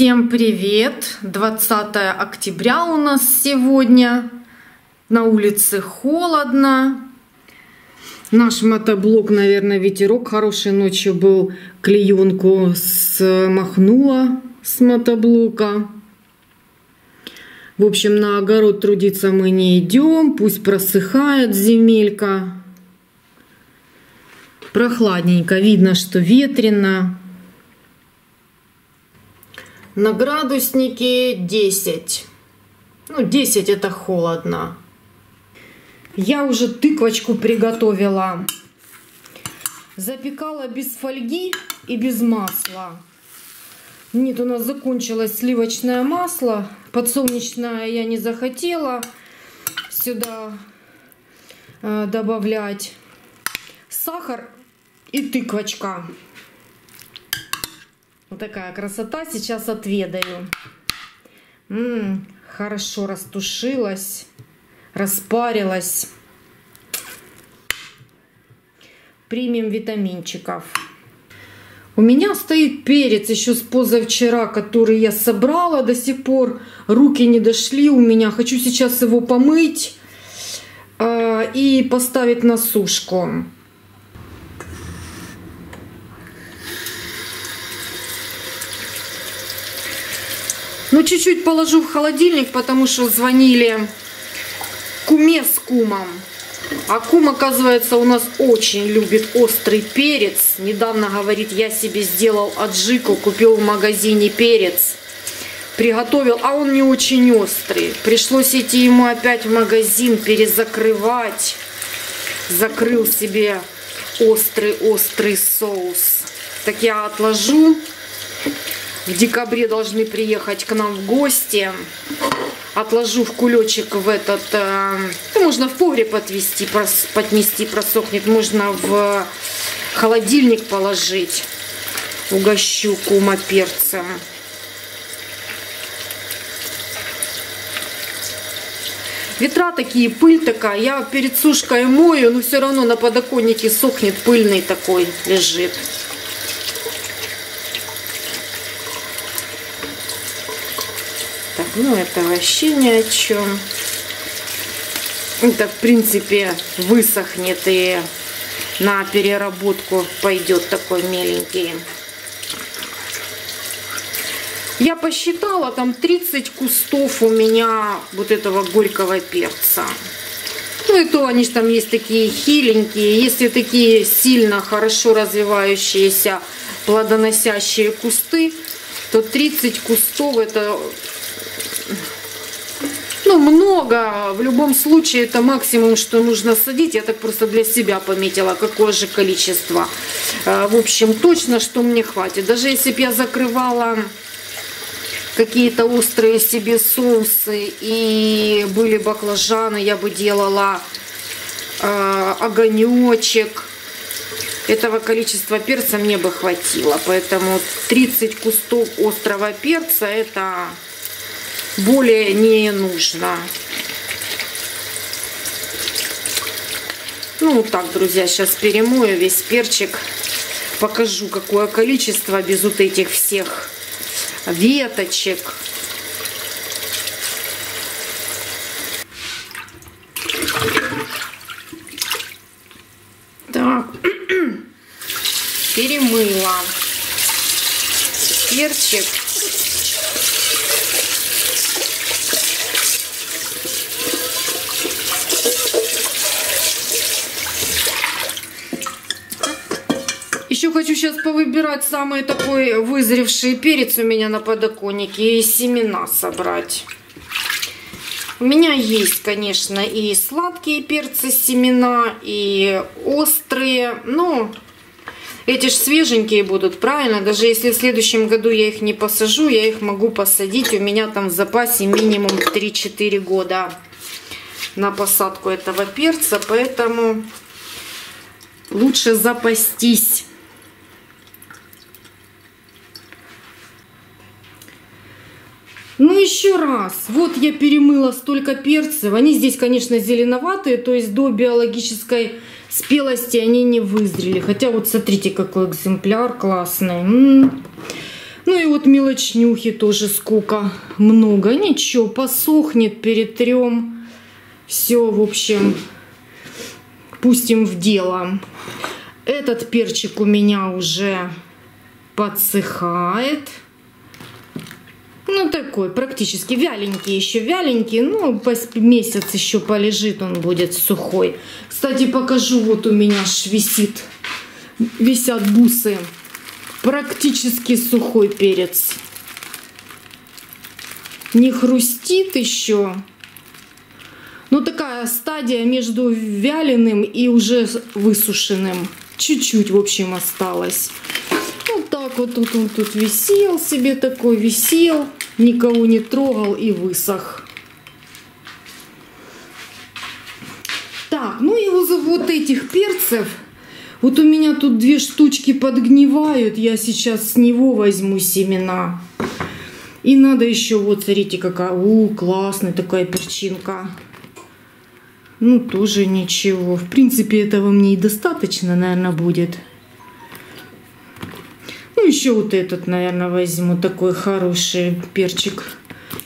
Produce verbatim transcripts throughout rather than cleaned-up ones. Всем привет! двадцатое октября у нас сегодня. На улице холодно. Наш мотоблок, наверное, ветерок хороший ночью был. Клеенку смахнула с мотоблока. В общем, на огород трудиться мы не идем. Пусть просыхает земелька. Прохладненько. Видно, что ветрено. На градуснике десять. Ну, десять это холодно. Я уже тыквочку приготовила. Запекала без фольги и без масла. Нет, у нас закончилось сливочное масло. Подсолнечное я не захотела сюда э, добавлять. Сахар и тыквочка. Вот такая красота. Сейчас отведаю. М-м, хорошо растушилась, распарилась. Примем витаминчиков. У меня стоит перец еще с позавчера, который я собрала до сих пор. Руки не дошли у меня. Хочу сейчас его помыть э- и поставить на сушку. Ну, чуть-чуть положу в холодильник, потому что звонили куме с кумом. А кум, оказывается, у нас очень любит острый перец. Недавно, говорит, я себе сделал аджику, купил в магазине перец, приготовил, а он не очень острый. Пришлось идти ему опять в магазин, перезакрывать. Закрыл себе острый-острый соус. Так я отложу. В декабре должны приехать к нам в гости. Отложу в кулечек в этот... Э, можно в погреб отвезти, прос, поднести, просохнет. Можно в холодильник положить. Угощу кума перцем. Ветра такие, пыль такая. Я перед сушкой мою, но все равно на подоконнике сохнет, пыльный такой лежит. Ну, это вообще ни о чем. Это, в принципе, высохнет и на переработку пойдет такой меленький. Я посчитала, там тридцать кустов у меня вот этого горького перца. Ну и то они же там есть такие хиленькие. Если такие сильно хорошо развивающиеся плодоносящие кусты, то тридцать кустов это... Ну, много. В любом случае, это максимум, что нужно садить. Я так просто для себя пометила, какое же количество. В общем, точно, что мне хватит. Даже если бы я закрывала какие-то острые себе соусы и были баклажаны, я бы делала э, огонечек. Этого количества перца мне бы хватило. Поэтому тридцать кустов острого перца это... более не нужно. Ну вот так, друзья, сейчас перемою весь перчик. Покажу, какое количество без вот этих всех веточек. Так, перемыла перчик. Еще хочу сейчас повыбирать самый такой вызревший перец у меня на подоконнике и семена собрать. У меня есть, конечно, и сладкие перцы семена, и острые. Но эти же свеженькие будут, правильно? Даже если в следующем году я их не посажу, я их могу посадить. У меня там в запасе минимум три-четыре года на посадку этого перца, поэтому лучше запастись. Ну, еще раз. Вот я перемыла столько перцев. Они здесь, конечно, зеленоватые, то есть до биологической спелости они не вызрели. Хотя вот смотрите, какой экземпляр классный. М-м. Ну и вот мелочнюхи тоже скука много. Ничего, посохнет, перетрем. Все, в общем, пустим в дело. Этот перчик у меня уже подсыхает. Ну такой, практически вяленький еще, вяленький. Ну, месяц еще полежит, он будет сухой. Кстати, покажу, вот у меня аж висит, висят бусы. Практически сухой перец. Не хрустит еще. Ну такая стадия между вяленым и уже высушенным. Чуть-чуть, в общем, осталось. Вот так вот тут он тут висел себе такой, висел. Никого не трогал и высох. Так, ну и вот этих перцев. Вот у меня тут две штучки подгнивают. Я сейчас с него возьму семена. И надо еще, вот смотрите, какая, у, классная такая перчинка. Ну, тоже ничего. В принципе, этого мне и достаточно, наверное, будет. Ну, еще вот этот, наверное, возьму. Такой хороший перчик.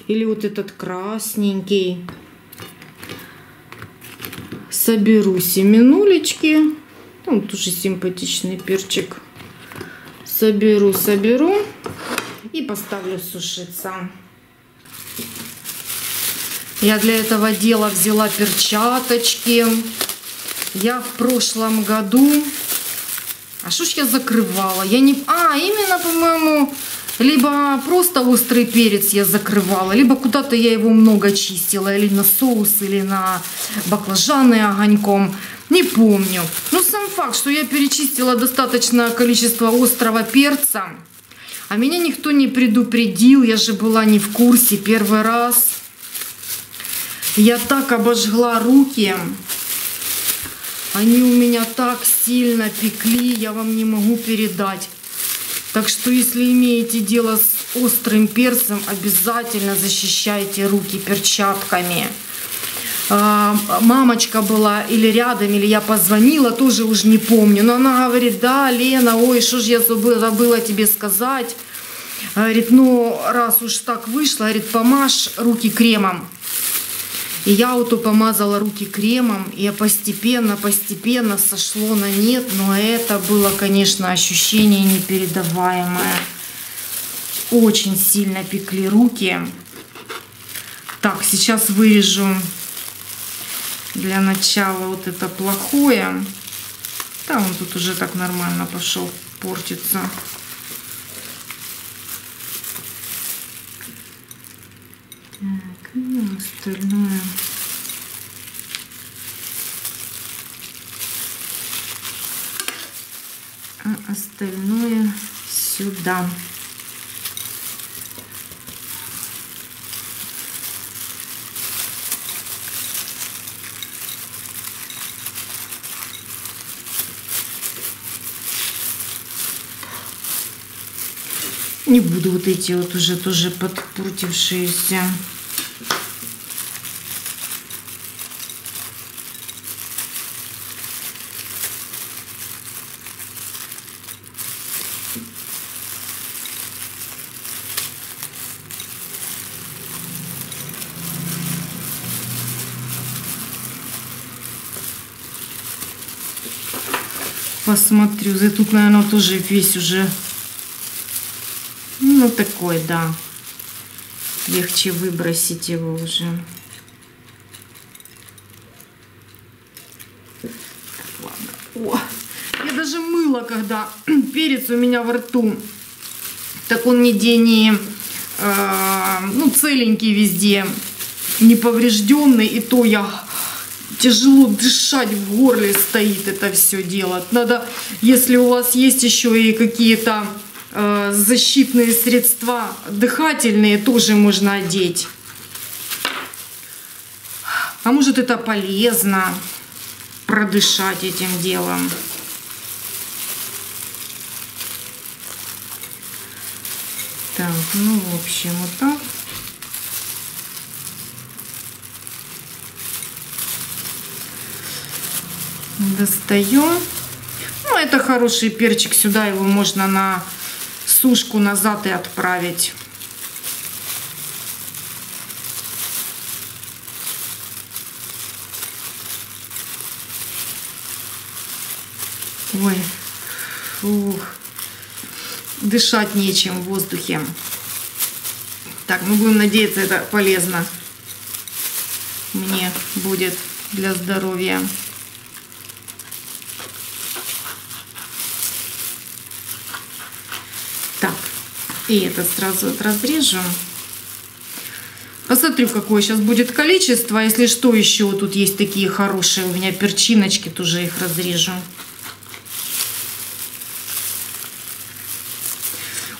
Или вот этот красненький. Соберу семенулечки. Там тоже симпатичный перчик. Соберу, соберу. И поставлю сушиться. Я для этого дела взяла перчаточки. Я в прошлом году... А что ж я закрывала? Я не... А, именно, по-моему, либо просто острый перец я закрывала, либо куда-то я его много чистила, или на соус, или на баклажаны огоньком. Не помню. Но сам факт, что я перечистила достаточное количество острого перца, а меня никто не предупредил, я же была не в курсе первый раз. Я так обожгла руки, они у меня так сильно пекли, я вам не могу передать. Так что, если имеете дело с острым перцем, обязательно защищайте руки перчатками. А, мамочка была или рядом, или я позвонила, тоже уж не помню, но она говорит: да, Лена, ой, что же я забыла, забыла тебе сказать. Говорит, ну раз уж так вышло, говорит, помажь руки кремом. И я вот помазала руки кремом, и постепенно, постепенно сошло на нет, но это было, конечно, ощущение непередаваемое. Очень сильно пекли руки. Так, сейчас вырежу для начала вот это плохое. Да, он тут уже так нормально пошел портиться. Так, и остальное. А остальное сюда. Не буду вот эти вот уже тоже подпортившиеся. Посмотрю. Тут, наверное, тоже весь уже... Ну, такой, да. Легче выбросить его уже. Ладно. О, я даже мыла, когда перец у меня во рту. Так он нигде не... Э, ну, целенький везде. Неповрежденный. И то я... Тяжело дышать, в горле стоит это все дело. Надо, если у вас есть еще и какие-то э, защитные средства дыхательные, тоже можно одеть. А может, это полезно продышать этим делом. Так, ну, в общем, вот так. Достаем. Ну, это хороший перчик. Сюда его можно на сушку назад и отправить. Ой, фух, дышать нечем в воздухе. Так, мы будем надеяться, это полезно мне будет для здоровья. Так, и этот сразу разрежу. Посмотрю, какое сейчас будет количество. Если что, еще тут есть такие хорошие у меня перчиночки, тоже их разрежу.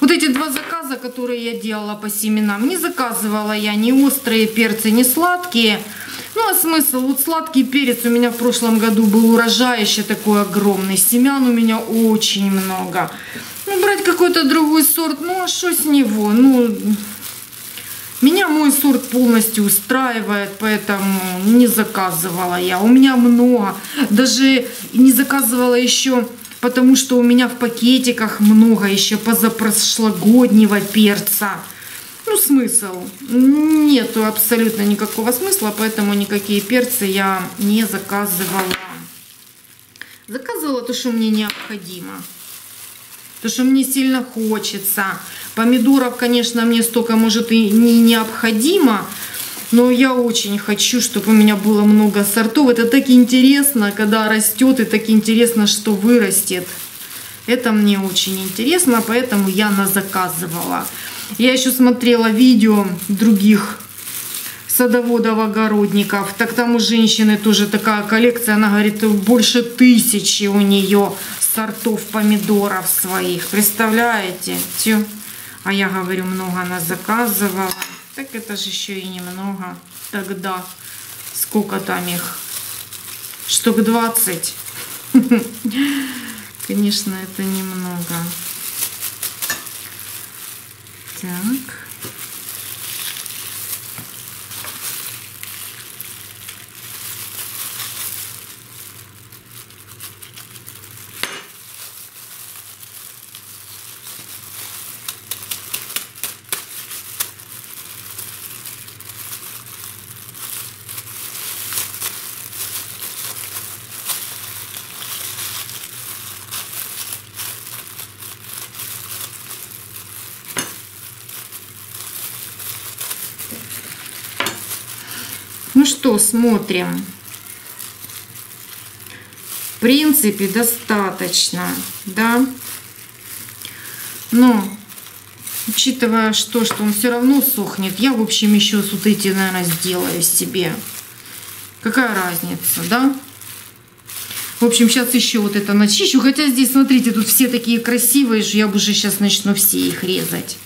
Вот эти два заказа, которые я делала по семенам, не заказывала я ни острые перцы, ни сладкие. Ну а смысл? Вот сладкий перец у меня в прошлом году был урожающий такой огромный. Семян у меня очень много. Ну брать какой-то другой сорт, ну а что с него? Ну, меня мой сорт полностью устраивает, поэтому не заказывала я. У меня много. Даже не заказывала еще... Потому что у меня в пакетиках много еще позапрошлогоднего перца. Ну, смысл? Нету абсолютно никакого смысла, поэтому никакие перцы я не заказывала. Заказывала то, что мне необходимо. То, что мне сильно хочется. Помидоров, конечно, мне столько, может, и не необходимо. Но я очень хочу, чтобы у меня было много сортов. Это так интересно, когда растет, и так интересно, что вырастет. Это мне очень интересно, поэтому я назаказывала. Я еще смотрела видео других садоводов-огородников. Так там у женщины тоже такая коллекция. Она говорит, больше тысячи у нее сортов помидоров своих. Представляете? Тю. А я говорю, много назаказывала. Так это же еще и немного. Тогда сколько там их? Штук двадцать. Конечно, это немного. Так. Ну что, смотрим. В принципе, достаточно, да. Но, учитывая, что, что он все равно сохнет, я, в общем, еще с вот эти, наверное, сделаю себе. Какая разница, да? В общем, сейчас еще вот это начищу. Хотя здесь, смотрите, тут все такие красивые, что я уже сейчас начну все их резать.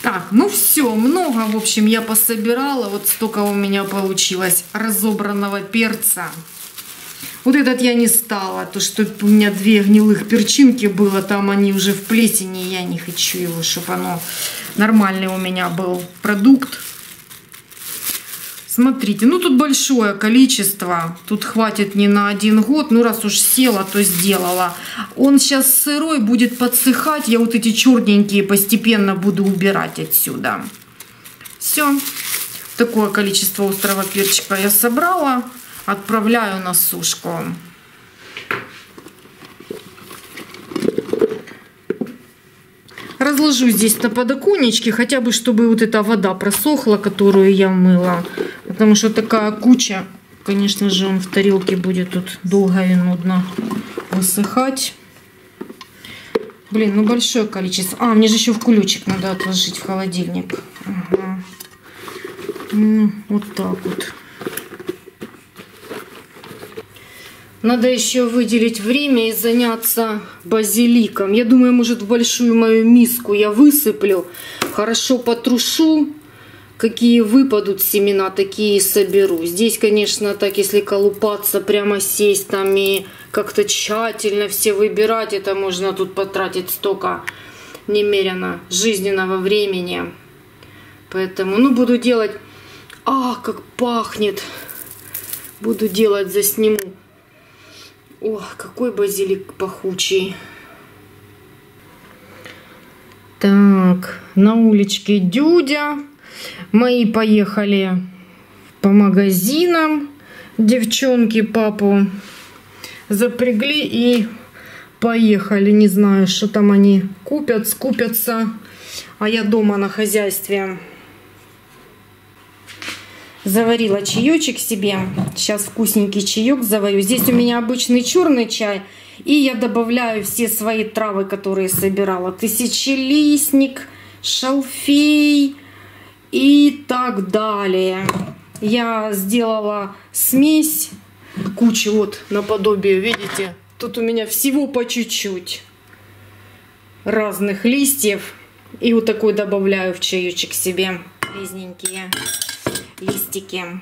Так, ну все, много, в общем, я пособирала. Вот столько у меня получилось разобранного перца. Вот этот я не стала, то что у меня две гнилых перчинки было, там они уже в плесени, я не хочу его, чтобы оно нормальный у меня был продукт. Смотрите, ну тут большое количество, тут хватит не на один год, ну раз уж села, то сделала. Он сейчас сырой, будет подсыхать, я вот эти черненькие постепенно буду убирать отсюда. Все, такое количество острого перчика я собрала, отправляю на сушку. Разложу здесь на подоконничке, хотя бы, чтобы вот эта вода просохла, которую я мыла. Потому что такая куча, конечно же, он в тарелке будет тут долго и нудно высыхать. Блин, ну большое количество. А, мне же еще в кулечек надо отложить в холодильник. Ага. Вот так вот. Надо еще выделить время и заняться базиликом. Я думаю, может, в большую мою миску я высыплю, хорошо потрушу. Какие выпадут семена, такие и соберу. Здесь, конечно, так, если колупаться, прямо сесть там и как-то тщательно все выбирать, это можно тут потратить столько немерено жизненного времени. Поэтому, ну, буду делать... А, как пахнет! Буду делать, засниму Ох, какой базилик пахучий. Так, на уличке Дюдя. Мои поехали по магазинам. Девчонки папу запрягли и поехали. Не знаю, что там они купят, скупятся. А я дома на хозяйстве. Заварила чаечек себе. Сейчас вкусненький чаек заварю. Здесь у меня обычный черный чай. И я добавляю все свои травы, которые собирала. Тысячелистник, шалфей и так далее. Я сделала смесь. Кучу вот наподобие, видите? Тут у меня всего по чуть-чуть. Разных листьев. И вот такой добавляю в чаечек себе. Лезненькие листики.